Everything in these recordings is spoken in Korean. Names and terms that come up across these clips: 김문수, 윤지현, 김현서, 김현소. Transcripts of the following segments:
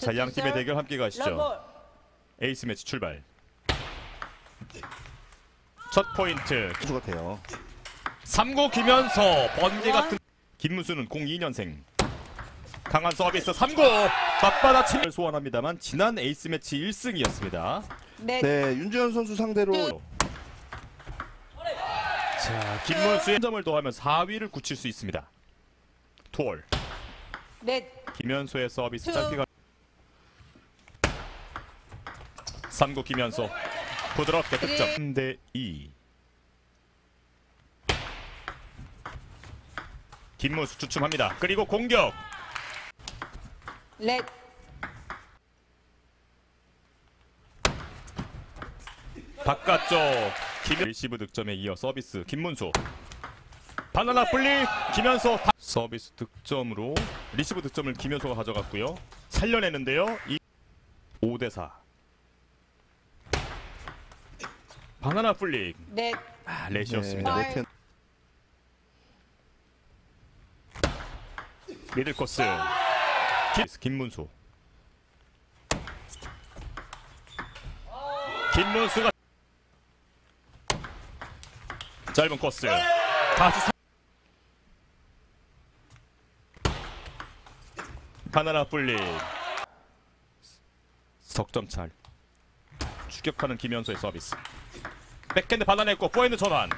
자, 양 팀의 대결 함께 가시죠. 에이스 매치 출발. 첫 포인트. 3구 김현서 번개 같은. 김문수는 02년생. 강한 서비스 3구 맞받아 침을 소환합니다만 지난 에이스 매치 1승이었습니다. 네, 윤지현 선수 상대로. 자, 김문수의 점을 더하면 4위를 굳힐 수 있습니다. 투월. 네. 김현소의 서비스 짧게 가. 3구 김현소 부드럽게 득점. 3대2. 김문수 주춤합니다. 그리고 공격. 렛. 바깥쪽. 리시브 득점에 이어 서비스 김문수. 바나나 분리 김현소. 서비스 득점으로 리시브 득점을 김현소가 가져갔고요. 살려내는데요. 5대4. 바나나 분리. 네. 아, 렛이었습니다. 네. 미들 코스. 김문수. 김문수가 짧은 코스. 다시 바나나 뿔리. 석점 찰. 추격하는 김현소의 서비스. 백핸드 받아냈고 포핸드 전환.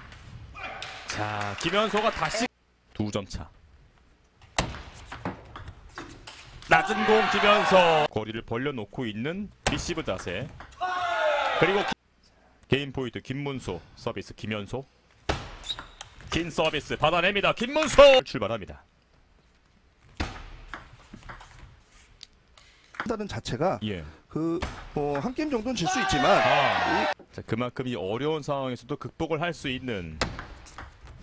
자, 김현소가 다시 2점 차. 낮은 공 김현서 거리를 벌려놓고 있는 리시브 자세. 그리고 게임 포인트 김문수 서비스 김현소. 긴 서비스 받아냅니다. 김문수 출발합니다. 한다는 자체가 예. 한 게임 정도는 질 수 있지만 자, 그만큼 이 어려운 상황에서도 극복을 할 수 있는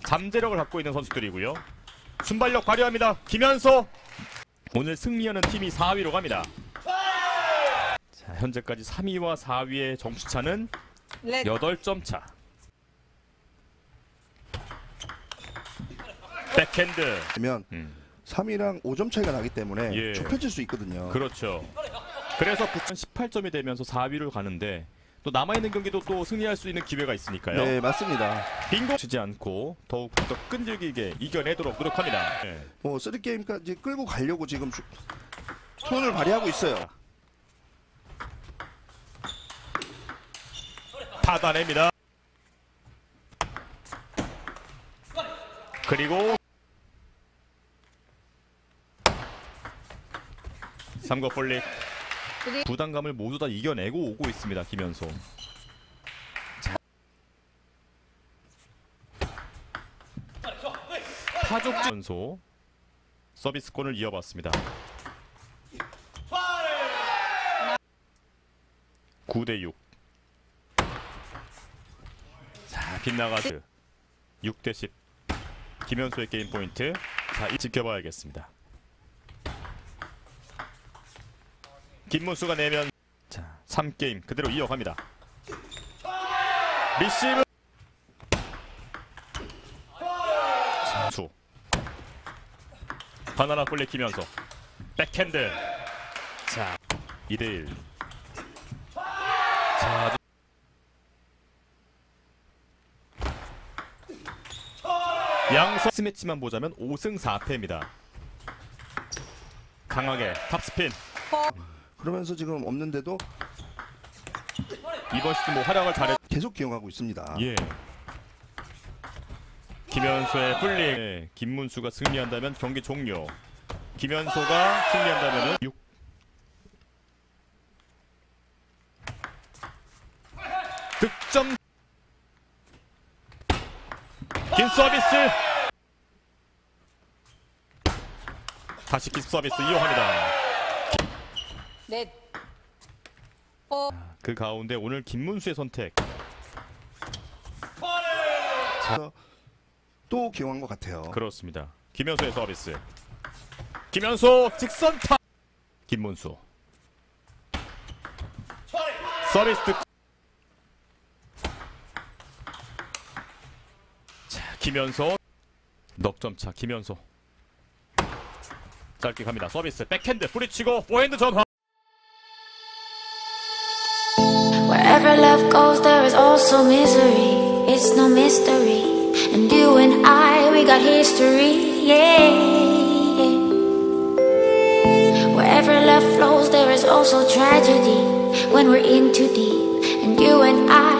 잠재력을 갖고 있는 선수들이고요. 순발력 발휘합니다. 김현소. 오늘 승리하는 팀이 4위로 갑니다. 자, 현재까지 3위와 4위의 점수차는 8점 차. 백핸드. 그러면 3위랑 5점 차이가 나기 때문에 예. 좁혀질 수 있거든요. 그렇죠. 그래서 18점이 되면서 4위로 가는데 또 남아있는 경기도 또 승리할 수 있는 기회가 있으니까요. 네, 맞습니다. 빙고 치지 않고 더욱 더 끈질기게 이겨내도록 노력합니다. 네. 3게임까지 끌고 가려고 지금 손을 발휘하고 있어요. 받아냅니다. 그리고 3구 볼릭. 부담감을 모두 다 이겨내고 오고 있습니다. 김현소. 파족 전소 서비스권을 이어봤습니다. 9대6. 자, 빗나가드. 6대10. 김현소의 게임 포인트. 자, 지켜봐야겠습니다. 김문수가 내면 자, 3게임 그대로 이어갑니다. 리시브. 자, 수. 바나나 폴리 김현소. 백핸드. 자, 2대1. 자, 양서 스매치만 보자면 5승 4패입니다. 강하게 탑스핀. 그러면서 지금 없는데도 이번 시즌 활약을 잘해 계속 기용하고 있습니다. 예. 김현수의 풀링. 네. 김문수가 승리한다면 경기 종료. 김현수가 승리한다면은 6. 득점. 긴 서비스. 다시 긴 서비스 이용합니다. 넷. 그 가운데 오늘 김문수의 선택. 자, 또 기용한 것 같아요. 그렇습니다. 김현소의 서비스. 김현소 직선 타. 김문수. 서비스 득. 자, 김현소. 넉점차 김현소. 짧게 갑니다. 서비스 백핸드 뿌리치고 포핸드 전환. Wherever love goes, there is also misery. It's no mystery. And you and I, we got history, yeah. Wherever love flows, there is also tragedy. When we're in too deep. And you and I